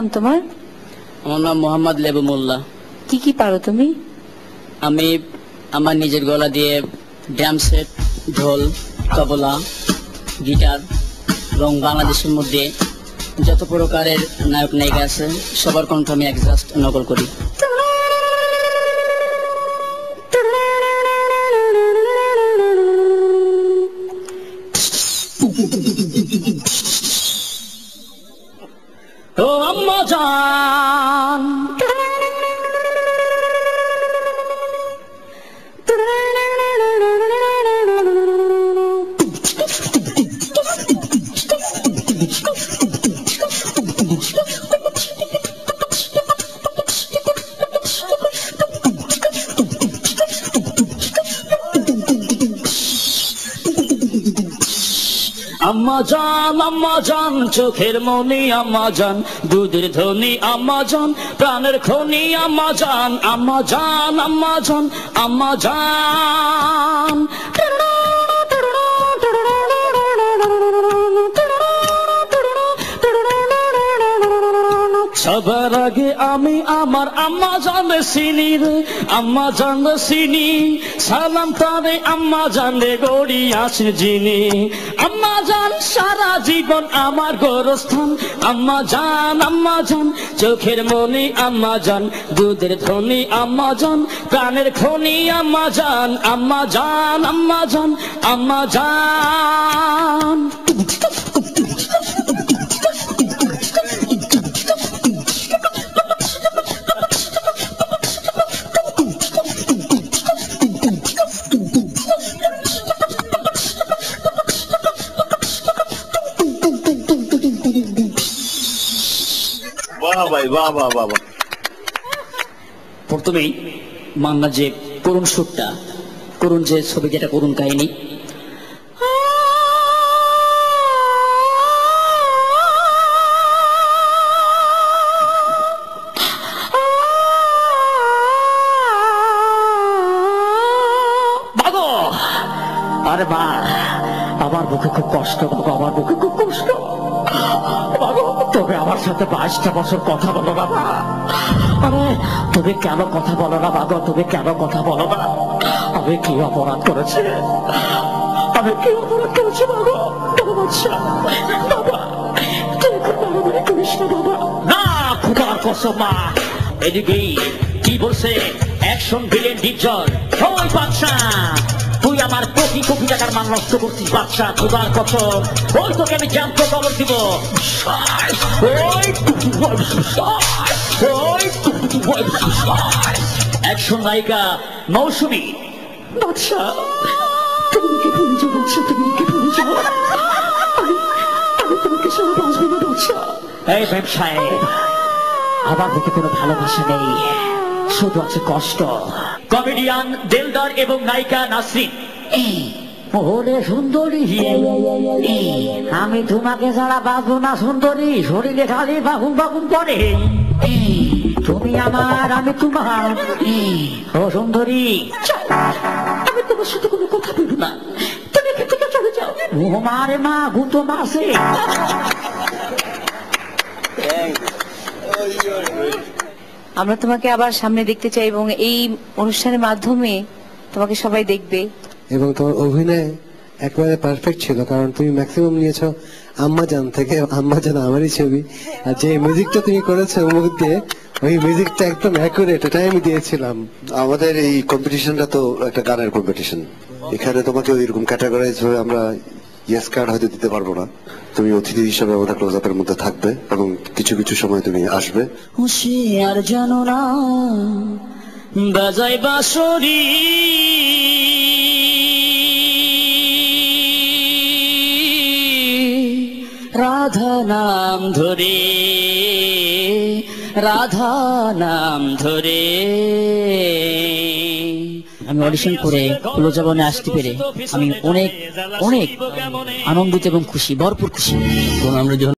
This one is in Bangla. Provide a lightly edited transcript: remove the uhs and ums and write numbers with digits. নাম তোমার? আমার নাম মোহাম্মদ লেবু মোল্লা। কি কি পারো তুমি? আমি আমার নিজের গলা দিয়ে ড্রাম সেট, ঢোল, তবলা, গিটার এবং বাংলাদেশের মধ্যে যত প্রকারের নায়ক নায়িকা আছে সবার কণ্ঠ আমি অ্যাডজাস্ট নকল করি। ও আম্মা জান, আম্মা জান চোখের মনি, আম্মা জান দুধের ধ্বনি, আম্মা জান প্রাণের খনি, আম্মা জান আম্মা জান আম্মা জান আম্মা জান। সবার আগে আমি আমার আম্মা জানে চিনি রে, আম্মা জানে চিনি, সালাম তারে আম্মা জানে গড়ি আসে যিনি। আম্মা জান সারা জীবন আমার গৌরস্থান, আম্মা জান চোখের মনি, আম্মা জান দুধের ধ্বনি, আম্মা জান প্রাণের খনি, আম্মা জান আম্মা জান আম্মা জান আম্মা জান। প্রথমেই বাংলা যে করুণ সুরটা, করুণ যে ছবি, যেটা করুণ কাহিনী, আরে মা আমার বুকে খুব কষ্ট, বাবা আমার বুকে খুব কষ্ট, তবে আমার সাথে ২২টা বছর কথা বলো না, আরে তুমি কেন কথা বলো না বাবা, তুমি কেন কথা বলো না, আমি কি অপরাধ করেছি, আমি কি অপরাধ করেছি বাবা, বাবা না খোদার কসম মা, এদিকে কি বলছে অ্যাকশন ভিলেন ডিজার সবাই বাচ্চা, তুই আমার কোটি কোটি টাকার মান নষ্ট করছিস বাচ্চা, খোদার কসম ওই তোকে আমি জ্যান্ত কবর দিব। অ্যাকশন নায়িকা মৌসুমী বাচ্চা, তুমি কি বলছো বাচ্চা, তুমি কি বলছো, আমি তোমাকে সব বাঁচবে না বাচ্চা। এই ব্যবসায় আমার বুকে কোনো ভালোবাসা নেই, শুধু আছে কষ্ট। কমেডিয়ান দিলদার এবং নায়িকা নাসি। ওরে সুন্দরী, আমি তোমাকে ছাড়া বাঁচবো না সুন্দরী, শরীরে খালি বাহুম বাহুম করে, তুমি আমার আমি তোমার, ও সুন্দরী আমি তোমার সাথে কোনো কথা বলবো না, তুমি চলে যাও, তোমার মা গুতো মাসে। আমরা তোমাকে আবার সামনে দেখতে চাই এবং এই অনুষ্ঠানের মাধ্যমে তোমাকে সবাই দেখবে, এবং তোমার অভিনয় একেবারে পারফেক্ট ছিল, কারণ তুমি ম্যাক্সিমাম নিয়েছো আম্মা জান থেকে, আম্মা জান আমারই ছবি, আর যে মিউজিকটা তুমি করেছো মুহূর্তে ওই মিউজিকটা একদম অ্যাকুরেট, এটা আমি দিয়েছিলাম। আমাদের এই কম্পিটিশনটা তো একটা গানের কম্পিটিশন, এখানে তোমাকে ওইরকম ক্যাটাগরাইজ হয়ে আমরা ইয়েস কার্ড হয়তো দিতে পারবো না, তুমি অতিথি হিসেবে আমাদের ক্লোজ আপের মধ্যে থাকবে এবং কিছু কিছু সময় তুমি আসবে। হুঁশিয়ার জানো না বাজাই বাঁশরি, রাধা নাম ধরে, রাধা নাম ধরে। আমি অডিশন করে লোজাবনে আসতে পেরে আমি অনেক অনেক আনন্দিত এবং খুশি, ভরপুর খুশি।